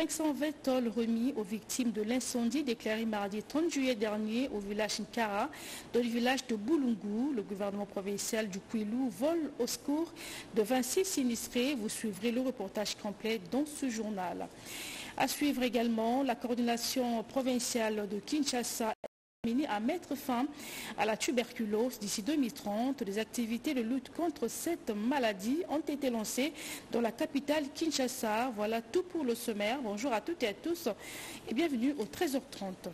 520 tôles remis aux victimes de l'incendie déclaré mardi 30 juillet dernier au village Nkara, dans le village de Boulungu. Le gouvernement provincial du Kwilu vole au secours de 26 sinistrés. Vous suivrez le reportage complet dans ce journal. À suivre également, la coordination provinciale de Kinshasa à mettre fin à la tuberculose d'ici 2030. Des activités de lutte contre cette maladie ont été lancées dans la capitale Kinshasa. Voilà tout pour le sommaire. Bonjour à toutes et à tous et bienvenue au 13h30.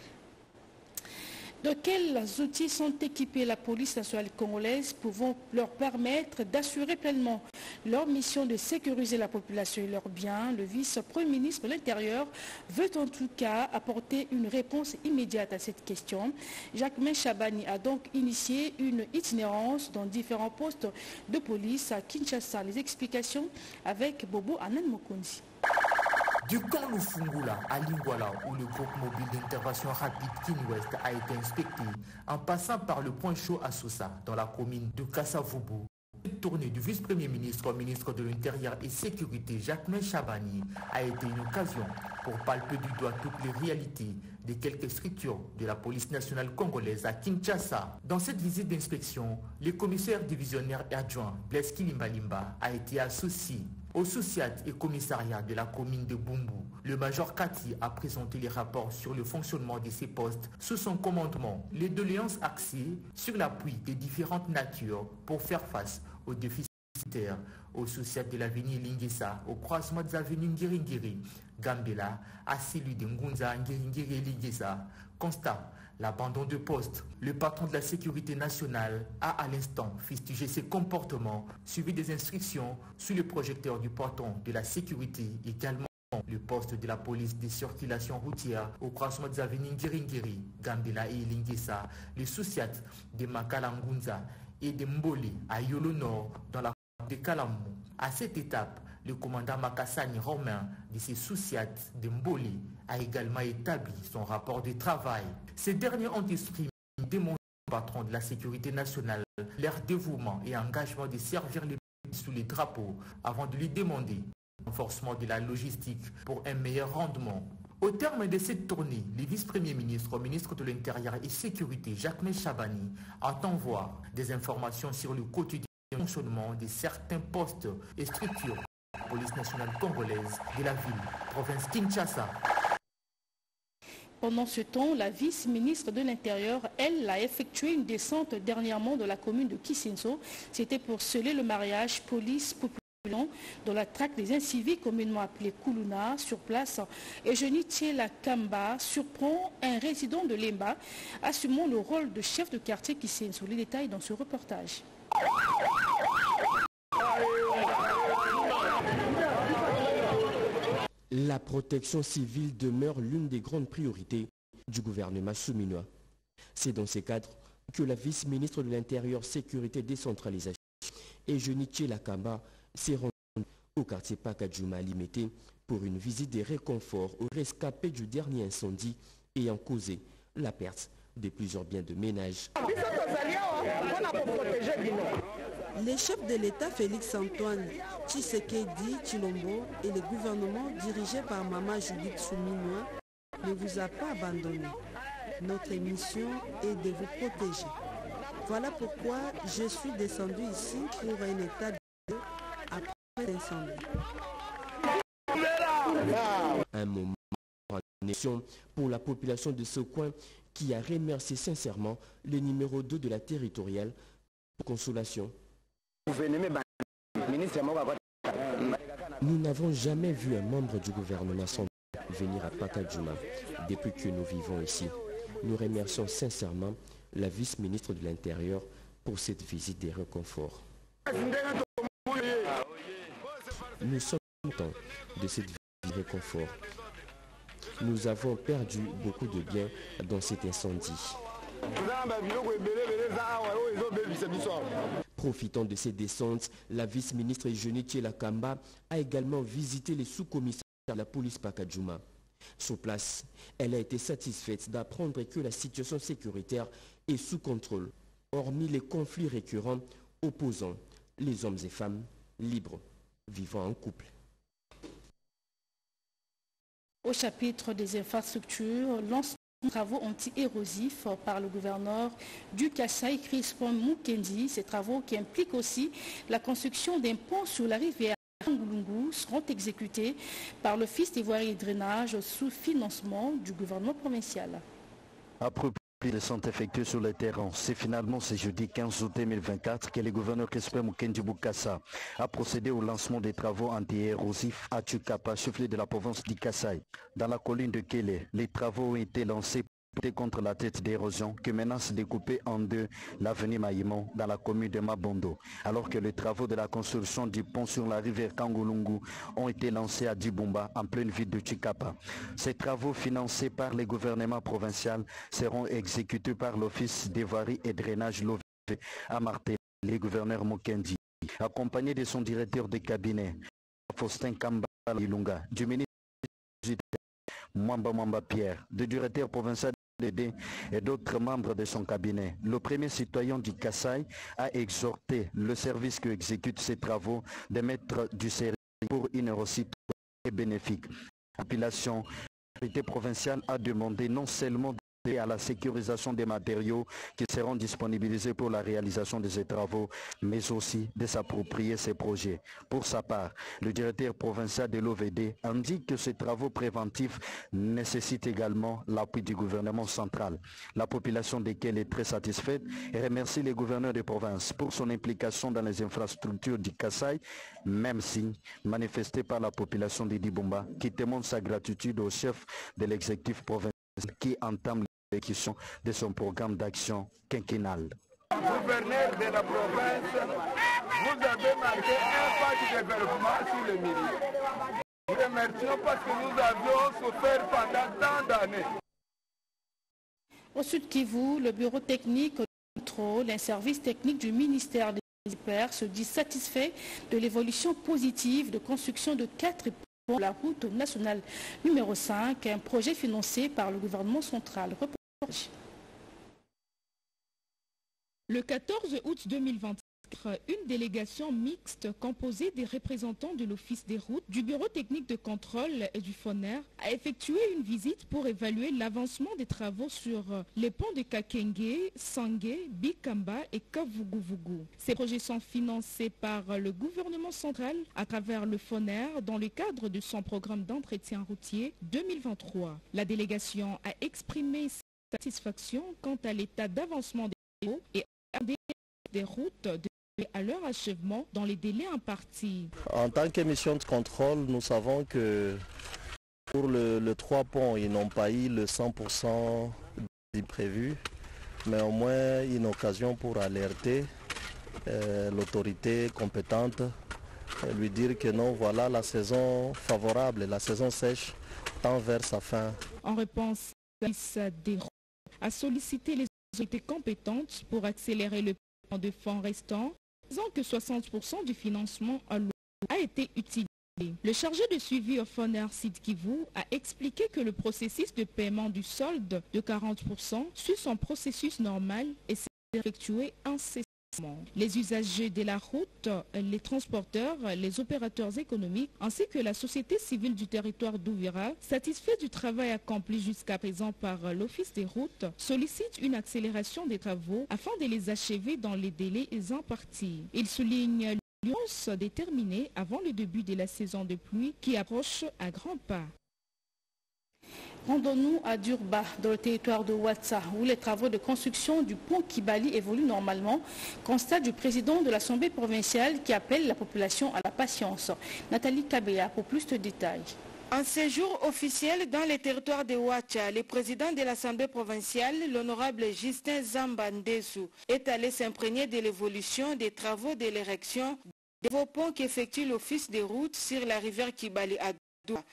De quels outils sont équipés la police nationale congolaise pouvant leur permettre d'assurer pleinement leur mission de sécuriser la population et leurs biens? Le vice-premier ministre de l'Intérieur veut en tout cas apporter une réponse immédiate à cette question. Jacqueline Chabani a donc initié une itinérance dans différents postes de police à Kinshasa. Les explications avec Bobo Anand Mokunzi. Du camp Lufungula à Lingwala, où le groupe mobile d'intervention rapide Kinwest a été inspecté, en passant par le point chaud à Sosa, dans la commune de Kassavubu. Cette tournée du vice-premier ministre au ministre de l'Intérieur et Sécurité, Jacqueline Chabani, a été une occasion pour palper du doigt toutes les réalités des quelques structures de la police nationale congolaise à Kinshasa. Dans cette visite d'inspection, le commissaire divisionnaire et adjoint Blaise Kilimbalimba a été associé. Au sociat et commissariat de la commune de Bumbu, le major Kati a présenté les rapports sur le fonctionnement de ces postes sous son commandement. Les doléances axées sur l'appui des différentes natures pour faire face aux défis sanitaires. Au sociat de l'avenue Lingessa, au croisement des avenues Ngiringiri, Gambela, à celui de Ngunza, Ngiringiri et Lingessa, constat l'abandon de poste. Le patron de la sécurité nationale a à l'instant fustigé ses comportements, suivi des instructions sous le projecteur du patron de la sécurité, également le poste de la police des circulations routières au croisement des avenues Ngiringiri, Gambela et Lingessa, le sociat de Makalangunza et de Mboli à Yolo Nord dans la de Kalamou. À cette étape, le commandant Makassani Romain de ses sociats de Mboli a également établi son rapport de travail. Ces derniers ont exprimé une démonstration au patron de la sécurité nationale leur dévouement et engagement de servir les pays sous les drapeaux avant de lui demander un renforcement de la logistique pour un meilleur rendement. Au terme de cette tournée, le vice-premier ministre au ministre de l'Intérieur et Sécurité, Jacqueline Chabani, entend voir des informations sur le quotidien de fonctionnement de certains postes et structures de la police nationale congolaise de la ville, province Kinshasa. Pendant ce temps, la vice-ministre de l'Intérieur, elle, a effectué une descente dernièrement dans la commune de Kisinso. C'était pour sceller le mariage police-population dans la traque des inciviques communément appelée Kuluna. Sur place, Eugénie Tshiela Kamba surprend un résident de Lemba assumant le rôle de chef de quartier Kisinso. Les détails dans ce reportage. La protection civile demeure l'une des grandes priorités du gouvernement souminois. C'est dans ces cadres que la vice-ministre de l'Intérieur, Sécurité et Décentralisation, Eugénie Tshiela Kamba, s'est rendue au quartier Pakadjuma Limété pour une visite de réconfort aux rescapés du dernier incendie ayant causé la perte de plusieurs biens de ménage. Les chefs de l'État Félix-Antoine Tshisekedi Tshilombo et le gouvernement dirigé par Mama Judith Suminwa ne vous a pas abandonné. Notre mission est de vous protéger. Voilà pourquoi je suis descendu ici pour un état de lieu après l'incendie. Un moment pour la population de ce coin qui a remercié sincèrement le numéro 2 de la territoriale pour consolation. Nous n'avons jamais vu un membre du gouvernement venir à Pakadjuma depuis que nous vivons ici. Nous remercions sincèrement la vice-ministre de l'Intérieur pour cette visite de réconfort. Nous sommes contents de cette visite de réconfort. Nous avons perdu beaucoup de biens dans cet incendie. Profitant de ces descentes, la vice-ministre Eugénie Tshiela Kamba a également visité les sous-commissaires de la police Pakadjuma. Sur place, elle a été satisfaite d'apprendre que la situation sécuritaire est sous contrôle, hormis les conflits récurrents opposant les hommes et femmes libres vivant en couple. Au chapitre des infrastructures, lancement de travaux anti-érosifs par le gouverneur du Kasaï, Crispin Mukendi. Ces travaux qui impliquent aussi la construction d'un pont sur la rivière Ngulungu seront exécutés par l'Office d'Ivoirie et Drainage sous financement du gouvernement provincial. Plus de sont effectués sur le terrain. C'est finalement ce jeudi 15 août 2024 que le gouverneur Crespo Mokendjibukasa a procédé au lancement des travaux anti-érosifs à Tshukapa, chef-lieu de la province du Kasaï. Dans la colline de Kélé, les travaux ont été lancés pour lutter contre la tête d'érosion qui menace de couper en deux l'avenue Maïmon dans la commune de Mabondo, alors que les travaux de la construction du pont sur la rivière Kangulungu ont été lancés à Dibumba, en pleine ville de Tshukapa. Ces travaux financés par les gouvernements provinciaux seront exécutés par l'Office d'Ivoirie et Drainage, l'OVD, à Martelé, le gouverneur Mukendi, accompagné de son directeur de cabinet, Faustin Kambal Ilunga, du ministre de Mwamba Mwamba Pierre, du directeur provincial et d'autres membres de son cabinet. Le premier citoyen du Kasaï a exhorté le service qui exécute ces travaux de mettre du sérieux pour une réussite bénéfique. La population provinciale a demandé non seulement d'aider à la sécurisation des matériaux qui seront disponibilisés pour la réalisation de ces travaux, mais aussi de s'approprier ces projets. Pour sa part, le directeur provincial de l'OVD indique que ces travaux préventifs nécessitent également l'appui du gouvernement central, la population desquels est très satisfaite et remercie les gouverneurs de province pour son implication dans les infrastructures du Kasaï, même si manifesté par la population de Dibumba qui témoigne sa gratitude au chef de l'exécutif provincial qui entame l'exécution de son programme d'action quinquennal. Gouverneur de la province, vous avez marqué un pas du développement sur le milieu. Nous remercions parce que nous avions souffert pendant tant d'années. Au Sud Kivu, le bureau technique de contrôle, un service technique du ministère des Transports se dit satisfait de l'évolution positive de construction de 4 pour la route nationale numéro 5, un projet financé par le gouvernement central. Reportage. Le 14 août 2024, une délégation mixte composée des représentants de l'Office des routes, du Bureau technique de contrôle et du FONER a effectué une visite pour évaluer l'avancement des travaux sur les ponts de Kakenge, Sangé, Bikamba et Kavuguvugu. Ces projets sont financés par le gouvernement central à travers le FONER dans le cadre de son programme d'entretien routier 2023. La délégation a exprimé sa satisfaction quant à l'état d'avancement des travaux et des routes à leur achèvement dans les délais impartis. En tant que mission de contrôle, nous savons que pour le 3 ponts, ils n'ont pas eu le 100% du prévu, mais au moins une occasion pour alerter l'autorité compétente, et lui dire que non, voilà la saison favorable, la saison sèche tend vers sa fin. En réponse, la police des routes a sollicité les autorités compétentes pour accélérer le de fonds restants, disant que 60% du financement a été utilisé. Le chargé de suivi au FONER Sud Kivu a expliqué que le processus de paiement du solde de 40% suit son processus normal et s'est effectué incessamment. Les usagers de la route, les transporteurs, les opérateurs économiques ainsi que la société civile du territoire d'Ouvira, satisfaits du travail accompli jusqu'à présent par l'Office des routes, sollicitent une accélération des travaux afin de les achever dans les délais impartis. Ils soulignent l'urgence de terminer avant le début de la saison de pluie qui approche à grands pas. Rendons-nous à Durba, dans le territoire de Ouattara, où les travaux de construction du pont Kibali évoluent normalement. Constat du président de l'Assemblée provinciale qui appelle la population à la patience. Nathalie Tabeya pour plus de détails. En séjour officiel dans les territoires de Ouattara, le président de l'Assemblée provinciale, l'honorable Justin Gizamba Ndesu, est allé s'imprégner de l'évolution des travaux de l'érection des nouveaux ponts qu'effectue l'Office des routes sur la rivière Kibali à Durba.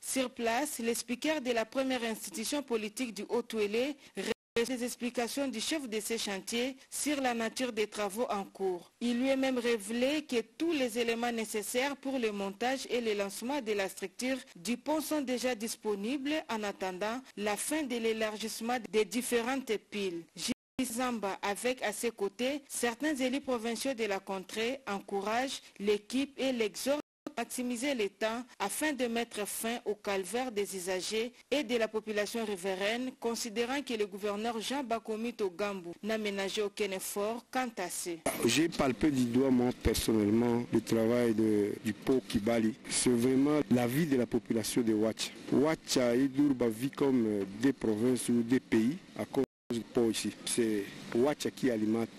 Sur place, les speakers de la première institution politique du Haut-Touélé reçoivent des explications du chef de ces chantiers sur la nature des travaux en cours. Il lui est même révélé que tous les éléments nécessaires pour le montage et le lancement de la structure du pont sont déjà disponibles en attendant la fin de l'élargissement des différentes piles. Gizamba, avec à ses côtés certains élus provinciaux de la contrée, encourage l'équipe et l'exhorte maximiser les temps afin de mettre fin au calvaire des usagers et de la population riveraine, considérant que le gouverneur Jean Bakomito Gambo n'a ménagé aucun effort quant à ce. J'ai palpé du doigt, moi, personnellement, le travail du pôle Kibali. C'est vraiment la vie de la population de Ouacha. Ouacha et Dourba vit comme des provinces ou des pays à cause du pôle ici. C'est Ouacha qui alimente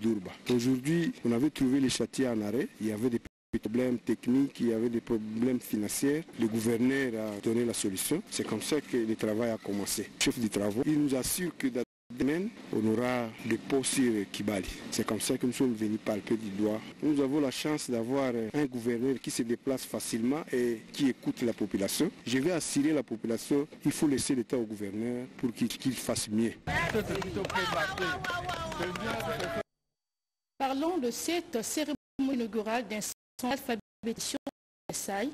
Dourba. Aujourd'hui, on avait trouvé les châtiers en arrêt. Il y avait des problèmes techniques, il y avait des problèmes financiers. Le gouverneur a donné la solution. C'est comme ça que le travail a commencé. Le chef des travaux, il nous assure que demain, on aura des pots sur Kibali. C'est comme ça que nous sommes venus palper du doigt. Nous avons la chance d'avoir un gouverneur qui se déplace facilement et qui écoute la population. Je vais assurer la population, il faut laisser le temps au gouverneur pour qu'il fasse mieux. Parlons de cette cérémonie inaugurale d'un alphabétisation à Versailles.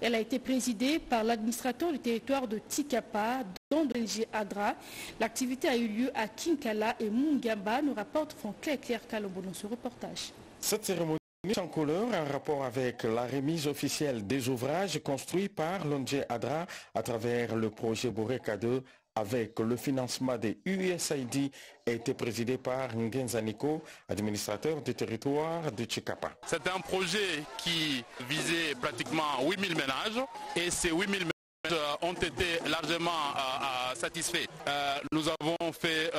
Elle a été présidée par l'administrateur du territoire de Tikapa, dont de l'ONG Adra. L'activité a eu lieu à Kinkala et Mungamba, nous rapporte Franck-Claire Calombo dans ce reportage. Cette cérémonie en couleur en rapport avec la remise officielle des ouvrages construits par l'ONG Adra à travers le projet Boreka 2 avec le financement des USAID a été présidé par Nguyen Zaniko, administrateur du territoire de Tshikapa. C'est un projet qui visait pratiquement 8000 ménages et ces 8000 ménages ont été largement satisfaits. Nous avons fait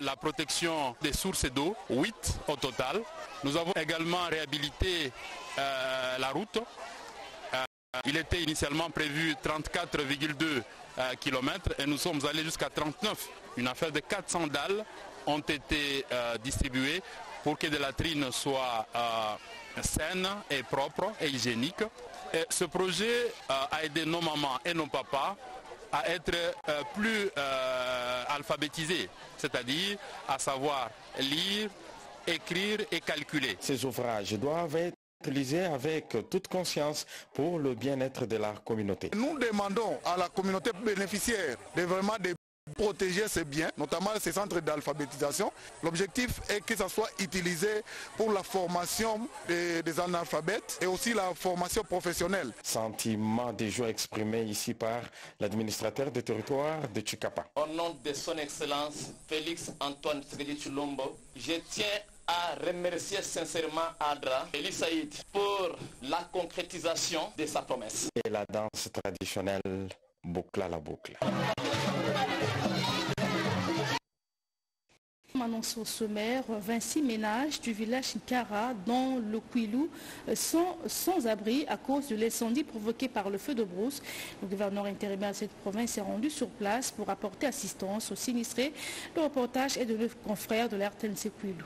la protection des sources d'eau, 8 au total. Nous avons également réhabilité la route. Il était initialement prévu 34,2 km et nous sommes allés jusqu'à 39. Une affaire de 400 dalles ont été distribuées pour que des latrines soient saines et propres et hygiéniques. Et ce projet a aidé nos mamans et nos papas à être plus alphabétisés, c'est-à-dire à savoir lire, écrire et calculer. Ces ouvrages doivent être utilisés avec toute conscience pour le bien-être de la communauté. Nous demandons à la communauté bénéficiaire de vraiment de protéger ces biens, notamment ces centres d'alphabétisation. L'objectif est que ça soit utilisé pour la formation des analphabètes et aussi la formation professionnelle. Sentiment de joie exprimé ici par l'administrateur du territoire de Tshikapa. Au nom de son Excellence Félix-Antoine Tshisekedi Tshilombo, je tiens à remercier sincèrement Adra et l'USAID pour la concrétisation de sa promesse. Et la danse traditionnelle boucla la boucle. Annonce au sommaire, 26 ménages du village Nkara dans le Kwilu sont sans abri à cause de l'incendie provoqué par le feu de brousse. Le gouverneur intérimaire de cette province est rendu sur place pour apporter assistance aux sinistrés. Le reportage est de nos confrères de l'RTNC Kwilu.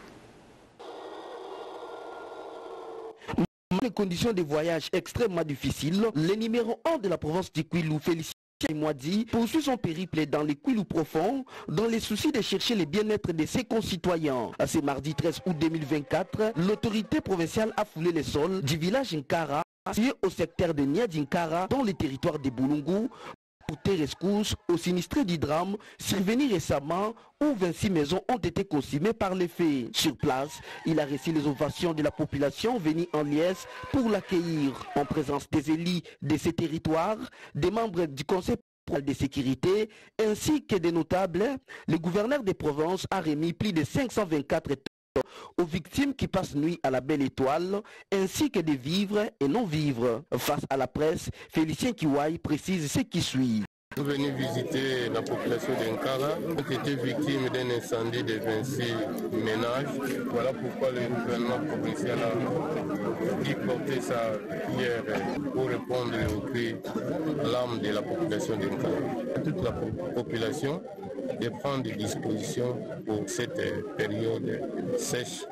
Les conditions de voyage extrêmement difficiles, le numéro 1 de la province du Kwilu, Félicien Mwadi, poursuit son périple dans les Kwilu profonds, dans les soucis de chercher le bien-être de ses concitoyens. À ce mardi 13 août 2024, l'autorité provinciale a foulé les sols du village Nkara, situé au secteur de Niadinkara, dans le territoire de Bulungu, pour des rescousse aux sinistrés du drame survenu récemment où 26 maisons ont été consumées par les feux. Sur place, il a reçu les ovations de la population venue en liesse pour l'accueillir. En présence des élus de ces territoires, des membres du Conseil de sécurité ainsi que des notables, le gouverneur des provinces a remis plus de 524 tonnes aux victimes qui passent nuit à la Belle Étoile ainsi que des vivres et non-vivres. Face à la presse, Félicien Kiwai précise ce qui suit. Nous sommes venus visiter la population d'Nkara, qui était victime d'un incendie de 26 ménages. Voilà pourquoi le gouvernement provincial a dû porter sa prière pour répondre au cri l'âme de la population d'Nkara. Toute la population de prendre des dispositions pour cette période sèche.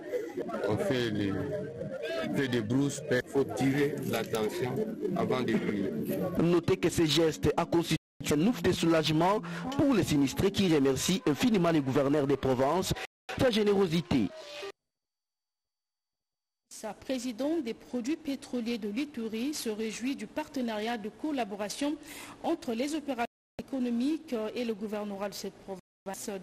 On fait les feux de brousse, il faut tirer l'attention avant de brûler. Notez que ces gestes a constitué un ouf de soulagement pour les sinistrés qui remercient infiniment le gouverneur des provinces pour sa générosité. Sa présidente des produits pétroliers de l'Ituri se réjouit du partenariat de collaboration entre les opérateurs économiques et le gouvernorat de cette province.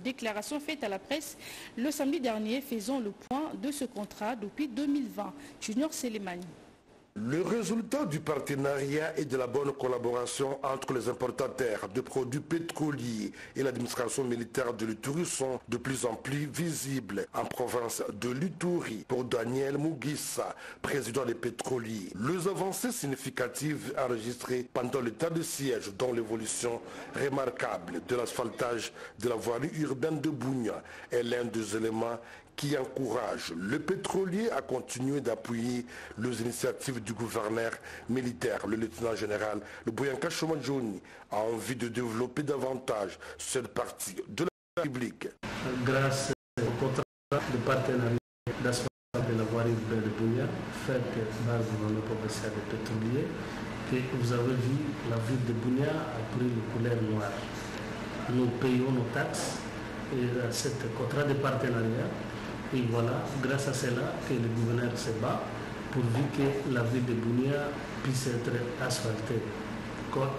Déclaration faite à la presse le samedi dernier, faisant le point de ce contrat depuis 2020. Junior Sélémani. Le résultat du partenariat et de la bonne collaboration entre les importateurs de produits pétroliers et l'administration militaire de l'Ituri sont de plus en plus visibles en province de l'Ituri. Pour Daniel Mougissa, président des pétroliers, les avancées significatives enregistrées pendant l'état de siège, dont l'évolution remarquable de l'asphaltage de la voirie urbaine de Bounia, est l'un des éléments qui encourage le pétrolier à continuer d'appuyer les initiatives du gouverneur militaire, le lieutenant général Boyanka Shomadjouni, a envie de développer davantage cette partie de la République. Grâce au contrat de partenariat d'assurance de la voirie urbaine de Bouya, fait par le gouvernement provincial des pétroliers, que vous avez vu, la ville de Bouya a pris le couleur noire. Nous payons nos taxes et ce contrat de partenariat. Et voilà, grâce à cela que le gouverneur se bat pourvu que la ville de Bounia puisse être asphaltée,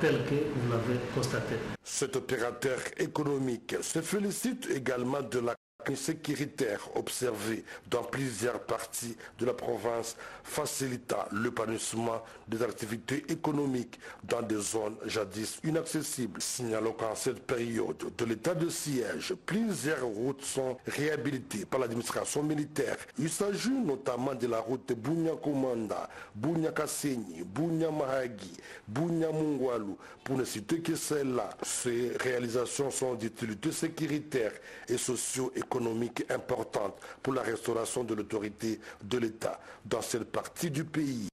tel que vous l'avez constaté. Cet opérateur économique se félicite également de la sécuritaire observée dans plusieurs parties de la province, facilitant l'épanouissement des activités économiques dans des zones jadis inaccessibles. Signalons qu'en cette période de l'état de siège, plusieurs routes sont réhabilitées par l'administration militaire. Il s'agit notamment de la route Bounia-Komanda, Bounia-Kaseni, Bounia-Mahagi, Bounia-Mungwalu, pour ne citer que celle-là. Ces réalisations sont d'utilité sécuritaire et socio-économique importante pour la restauration de l'autorité de l'État dans cette partie du pays.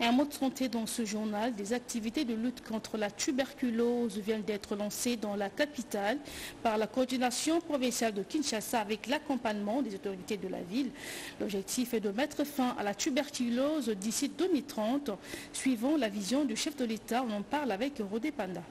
Un mot de santé dans ce journal. Des activités de lutte contre la tuberculose viennent d'être lancées dans la capitale par la coordination provinciale de Kinshasa avec l'accompagnement des autorités de la ville. L'objectif est de mettre fin à la tuberculose d'ici 2030, suivant la vision du chef de l'État. On en parle avec Rodépanda.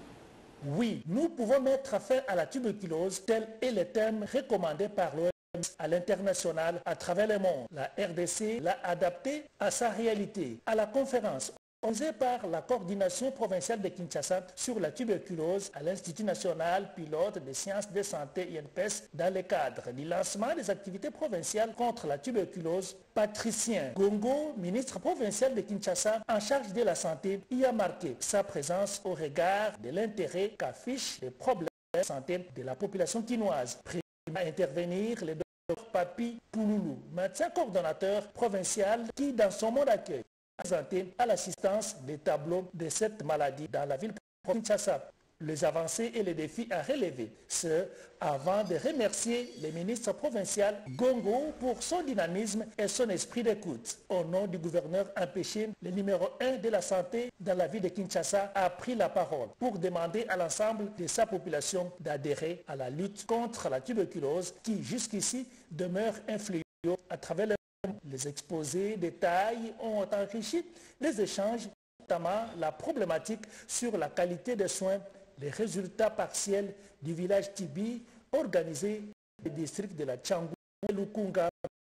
Oui, nous pouvons mettre fin à la tuberculose, tel est le thème recommandé par l'OMS à l'international à travers le monde. La RDC l'a adapté à sa réalité. À la conférence organisée par la coordination provinciale de Kinshasa sur la tuberculose à l'Institut national pilote des sciences de santé INPS dans le cadre du lancement des activités provinciales contre la tuberculose, Patricien Gongo, ministre provincial de Kinshasa en charge de la santé, y a marqué sa présence au regard de l'intérêt qu'affichent les problèmes de santé de la population quinoise. Prêt à intervenir, le docteur Papi Pouloulou, médecin coordonnateur provincial qui, dans son mot d'accueil, a présenté à l'assistance des tableaux de cette maladie dans la ville de Kinshasa. Les avancées et les défis à relever, ce avant de remercier le ministre provincial Gongo pour son dynamisme et son esprit d'écoute. Au nom du gouverneur empêché, le numéro 1 de la santé dans la ville de Kinshasa a pris la parole pour demander à l'ensemble de sa population d'adhérer à la lutte contre la tuberculose qui jusqu'ici demeure un fléau à travers le monde. Les exposés détails ont enrichi les échanges, notamment la problématique sur la qualité des soins, les résultats partiels du village Tibi organisé dans le district de la Tchangou et Lukunga.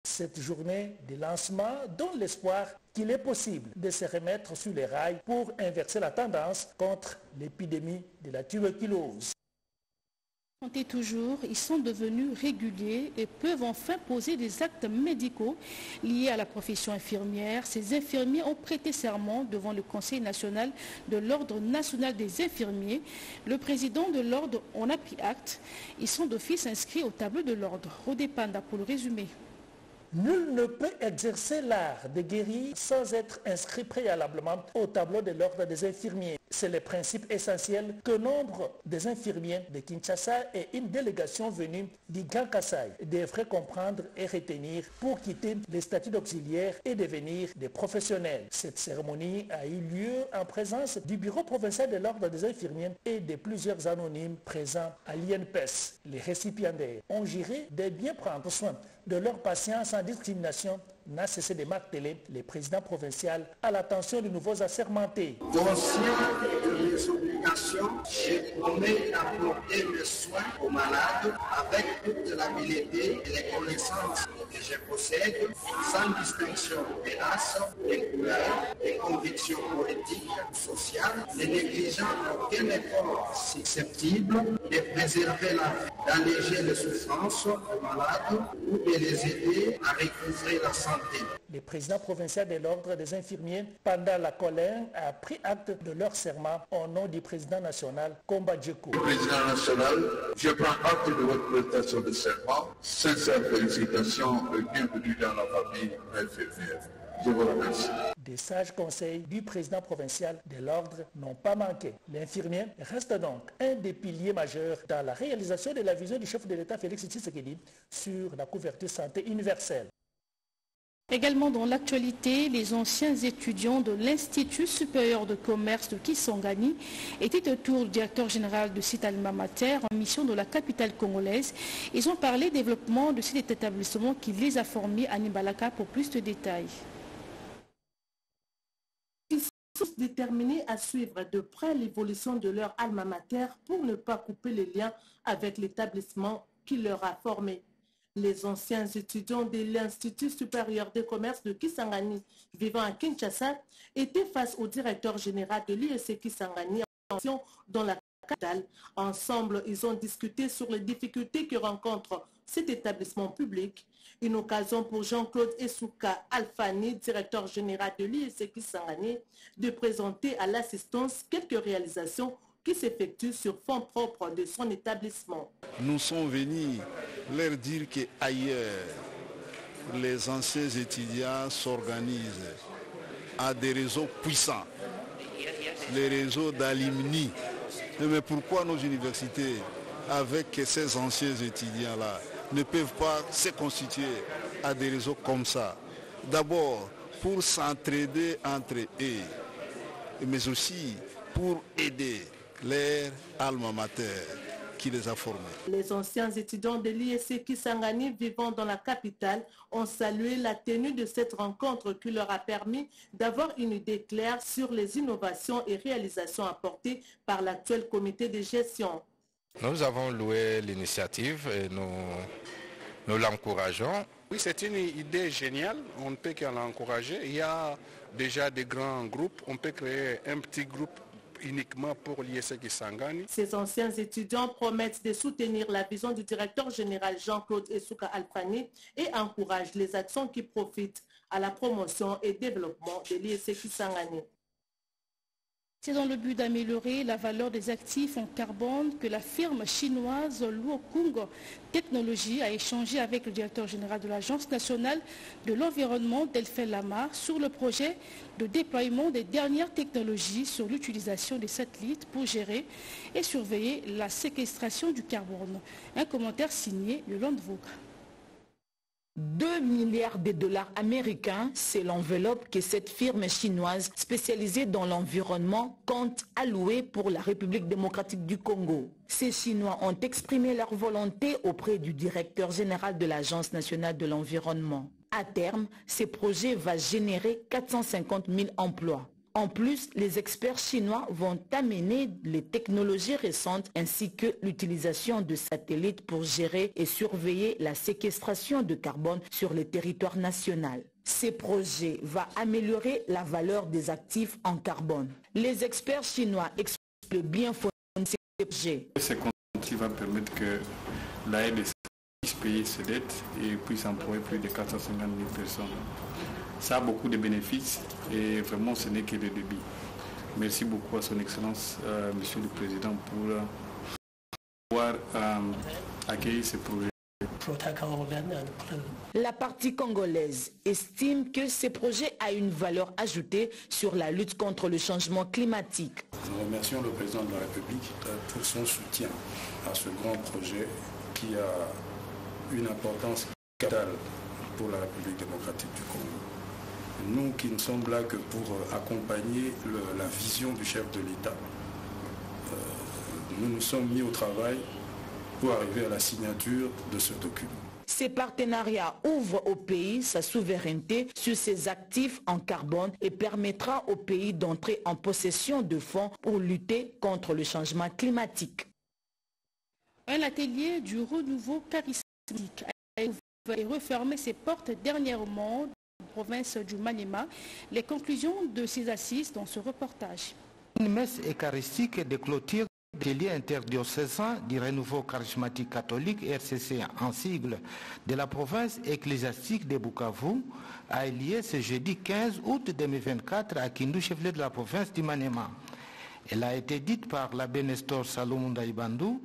Cette journée de lancement donne l'espoir qu'il est possible de se remettre sur les rails pour inverser la tendance contre l'épidémie de la tuberculose. Toujours, ils sont devenus réguliers et peuvent enfin poser des actes médicaux liés à la profession infirmière. Ces infirmiers ont prêté serment devant le Conseil national de l'Ordre national des infirmiers. Le président de l'Ordre en a pris acte. Ils sont d'office inscrits au tableau de l'Ordre. Rodépanda pour le résumé. Nul ne peut exercer l'art de guérir sans être inscrit préalablement au tableau de l'ordre des infirmiers. C'est le principe essentiel que nombre des infirmiers de Kinshasa et une délégation venue du Grand Kasaï devraient comprendre et retenir pour quitter les statuts d'auxiliaire et devenir des professionnels. Cette cérémonie a eu lieu en présence du bureau provincial de l'ordre des infirmiers et de plusieurs anonymes présents à l'INPS. Les récipiendaires ont juré de bien prendre soin de leurs patients sans discrimination, n'a cessé de marteler le président provincial à l'attention des nouveaux assermentés. Conscient de mes obligations, j'ai promis d'apporter le soin aux malades avec toute l'habileté et les connaissances que je possède, sans distinction des races, des couleurs, des convictions politiques ou sociales, ne négligeant aucun effort susceptible de préserver la vie, d'alléger les souffrances aux malades ou de les aider à recouvrer la santé. santé. Le président provincial de l'Ordre des infirmiers, pendant la colère, a pris acte de leur serment au nom du président national, Komba Djekou. Président national, je prends acte de votre prestation de serment. Sincères félicitations et bienvenue dans la famille FFF. Je vous remercie. Des sages conseils du président provincial de l'Ordre n'ont pas manqué. L'infirmier reste donc un des piliers majeurs dans la réalisation de la vision du chef de l'État Félix Tshisekedi sur la couverture santé universelle. Également dans l'actualité, les anciens étudiants de l'Institut supérieur de commerce de Kisangani étaient autour du directeur général de cet alma mater en mission de la capitale congolaise. Ils ont parlé développement de cet établissement qui les a formés à Nimbalaka pour plus de détails. Déterminés à suivre de près l'évolution de leur alma mater pour ne pas couper les liens avec l'établissement qui leur a formé. Les anciens étudiants de l'Institut supérieur de commerce de Kisangani vivant à Kinshasa étaient face au directeur général de l'IEC Kisangani en mission dans la capitale. Ensemble, ils ont discuté sur les difficultés que rencontre cet établissement public. Une occasion pour Jean-Claude Esuka Alphani, directeur général de l'IEC Kisangani, de présenter à l'assistance quelques réalisations qui s'effectuent sur fonds propres de son établissement. Nous sommes venus leur dire qu'ailleurs, les anciens étudiants s'organisent à des réseaux puissants, les réseaux d'alumni. Mais pourquoi nos universités, avec ces anciens étudiants-là, ne peuvent pas se constituer à des réseaux comme ça? D'abord, pour s'entraider entre eux, mais aussi pour aider leur alma mater qui les a formés. Les anciens étudiants de l'IEC Kisangani vivant dans la capitale ont salué la tenue de cette rencontre qui leur a permis d'avoir une idée claire sur les innovations et réalisations apportées par l'actuel comité de gestion. Nous avons loué l'initiative et nous l'encourageons. Oui, c'est une idée géniale, on ne peut qu'en l'encourager. Il y a déjà des grands groupes, on peut créer un petit groupe uniquement pour l'IEC Kisangani. Ces anciens étudiants promettent de soutenir la vision du directeur général Jean-Claude Esuka Alphani et encouragent les actions qui profitent à la promotion et développement de l'IEC Kisangani. C'est dans le but d'améliorer la valeur des actifs en carbone que la firme chinoise Luokung Technologies a échangé avec le directeur général de l'Agence nationale de l'environnement, Delphine Lamar, sur le projet de déploiement des dernières technologies sur l'utilisation des satellites pour gérer et surveiller la séquestration du carbone. Un commentaire signé Yolande Vaucre. 2 milliards de dollars américains, c'est l'enveloppe que cette firme chinoise spécialisée dans l'environnement compte allouer pour la République démocratique du Congo. Ces Chinois ont exprimé leur volonté auprès du directeur général de l'Agence nationale de l'environnement. À terme, ce projet va générer 450 000 emplois. En plus, les experts chinois vont amener les technologies récentes ainsi que l'utilisation de satellites pour gérer et surveiller la séquestration de carbone sur le territoire national. Ce projet va améliorer la valeur des actifs en carbone. Les experts chinois expliquent le bien fondé de ce projet. Ce contrat va permettre que la RDC puisse payer ses dettes et puisse employer plus de 450 000 personnes. Ça a beaucoup de bénéfices et vraiment ce n'est que le début. Merci beaucoup à son Excellence, Monsieur le Président, pour pouvoir accueillir ce projet. La partie congolaise estime que ce projet a une valeur ajoutée sur la lutte contre le changement climatique. Nous remercions le Président de la République pour son soutien à ce grand projet qui a une importance capitale pour la République démocratique du Congo. Nous qui ne sommes là que pour accompagner la vision du chef de l'État, nous nous sommes mis au travail pour arriver à la signature de ce document. Ces partenariats ouvrent au pays sa souveraineté sur ses actifs en carbone et permettra au pays d'entrer en possession de fonds pour lutter contre le changement climatique. Un atelier du renouveau charismatique a ouvert et refermé ses portes dernièrement. Province du Maniema, les conclusions de ces assises dans ce reportage. Une messe eucharistique de clôture Des liens interdiocésains du renouveau charismatique catholique RCC en sigle de la province ecclésiastique de Bukavu a lié ce jeudi 15 août 2024 à Kindu, chef-lieu de la province du Maniema. Elle a été dite par l'abbé Nestor Salomunda Ibandou,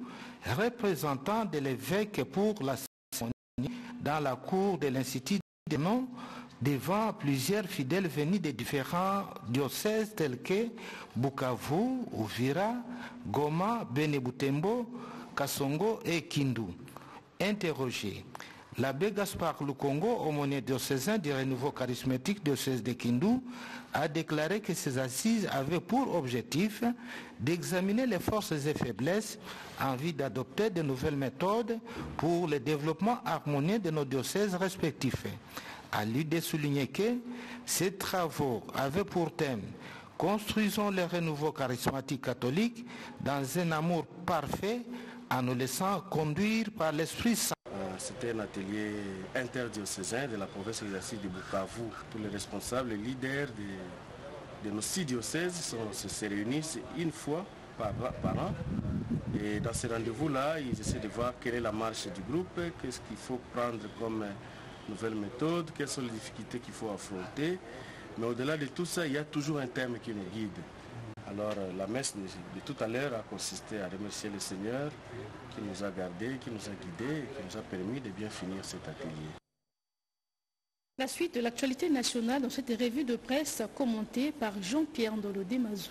représentant de l'évêque pour la cérémonie dans la cour de l'Institut des noms devant plusieurs fidèles venus de différents diocèses tels que Bukavu, Uvira, Goma, Benebutembo, Kasongo et Kindu. Interrogé, l'abbé Gaspard Lukongo, aumônier diocésain du renouveau charismatique diocèse de Kindu, a déclaré que ces assises avaient pour objectif d'examiner les forces et faiblesses en vue d'adopter de nouvelles méthodes pour le développement harmonieux de nos diocèses respectifs. À lui de souligner que ces travaux avaient pour thème « Construisons le renouveau charismatique catholique dans un amour parfait en nous laissant conduire par l'Esprit Saint ». C'était un atelier interdiocésain de la province exercice de Bukavu. Tous les responsables et leaders de nos six diocèses se réunissent une fois par an. Et dans ce rendez-vous-là, ils essaient de voir quelle est la marche du groupe, qu'est-ce qu'il faut prendre comme nouvelles méthodes, quelles sont les difficultés qu'il faut affronter. Mais au-delà de tout ça, il y a toujours un thème qui nous guide. Alors la messe de tout à l'heure a consisté à remercier le Seigneur qui nous a gardés, qui nous a guidés, et qui nous a permis de bien finir cet atelier. La suite de l'actualité nationale dans cette revue de presse commentée par Jean-Pierre Ndolodé Mazou.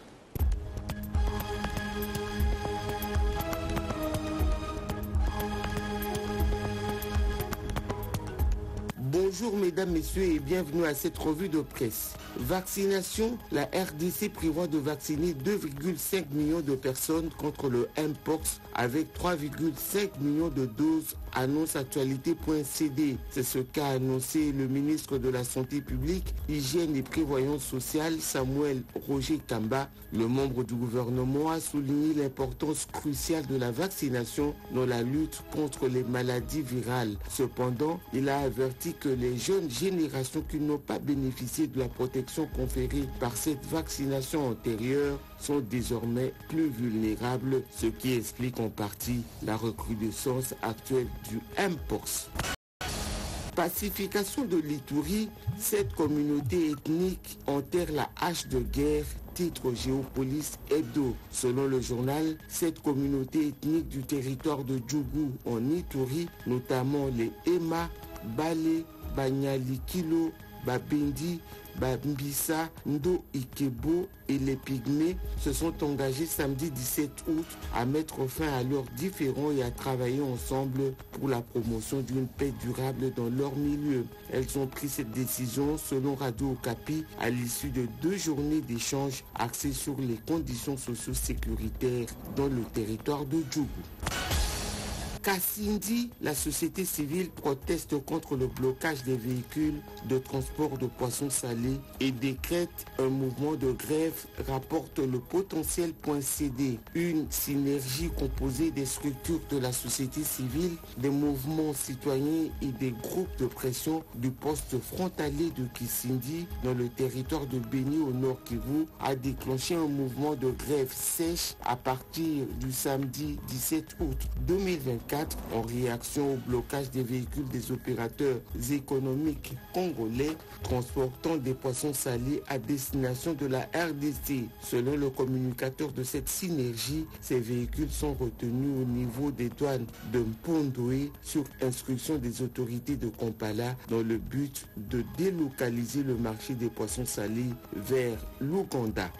Bonjour mesdames, messieurs et bienvenue à cette revue de presse. Vaccination, la RDC prévoit de vacciner 2,5 millions de personnes contre le Mpox avec 3,5 millions de doses, annonce actualité.cd. C'est ce qu'a annoncé le ministre de la Santé publique, Hygiène et Prévoyance sociale, Samuel Roger Kamba. Le membre du gouvernement a souligné l'importance cruciale de la vaccination dans la lutte contre les maladies virales. Cependant, il a averti que les jeunes générations qui n'ont pas bénéficié de la protection conférée par cette vaccination antérieure sont désormais plus vulnérables, ce qui explique en partie la recrudescence actuelle du Mpox. Pacification de l'Ituri, cette communauté ethnique enterre la hache de guerre, titre Géopolis Hebdo. Selon le journal, cette communauté ethnique du territoire de Djougou en Ituri, notamment les Ema, Balé, Banyalikilo, Babindi, Babissa, Ndo Ikebo et les Pygmées se sont engagés samedi 17 août à mettre fin à leurs différends et à travailler ensemble pour la promotion d'une paix durable dans leur milieu. Elles ont pris cette décision selon Radio Okapi à l'issue de 2 journées d'échanges axées sur les conditions socio-sécuritaires dans le territoire de Djougou. Kasindi, la société civile proteste contre le blocage des véhicules de transport de poissons salés et décrète un mouvement de grève, rapporte le potentiel.cd. Une synergie composée des structures de la société civile, des mouvements citoyens et des groupes de pression du poste frontalier de Kasindi dans le territoire de Beni au nord Kivu a déclenché un mouvement de grève sèche à partir du samedi 17 août 2024. En réaction au blocage des véhicules des opérateurs économiques congolais transportant des poissons salés à destination de la RDC. Selon le communicateur de cette synergie, ces véhicules sont retenus au niveau des douanes de Mpondoé sur instruction des autorités de Kampala dans le but de délocaliser le marché des poissons salés vers l'Ouganda.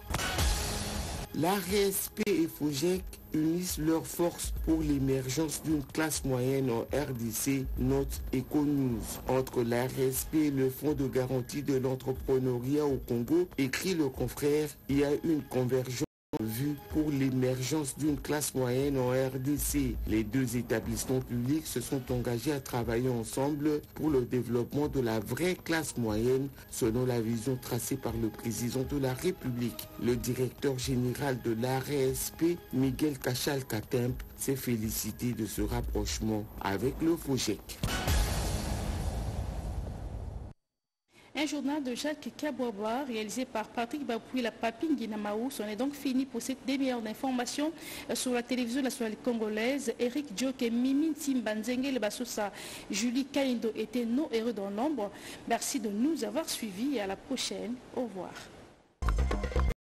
La RSP et FOGEC unissent leurs forces pour l'émergence d'une classe moyenne en RDC, note Econews. Entre la RSP et le Fonds de garantie de l'entrepreneuriat au Congo, écrit le confrère, il y a une convergence vue pour l'émergence d'une classe moyenne en RDC. Les deux établissements publics se sont engagés à travailler ensemble pour le développement de la vraie classe moyenne selon la vision tracée par le président de la République. Le directeur général de l'ARSP, Miguel Kachal-Katempe, s'est félicité de ce rapprochement avec le FOGEC. Un Un journal de Jacques Kabouaba réalisé par Patrick Bapoui, la Papinguinamaou. On est donc fini pour cette demi-heure d'information sur la télévision nationale congolaise. Eric Diok et Mimi Timbanzenge, le Bassosa, Julie Kalindo étaient nos héros dans l'ombre. Merci de nous avoir suivis et à la prochaine. Au revoir.